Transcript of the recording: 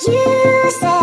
You said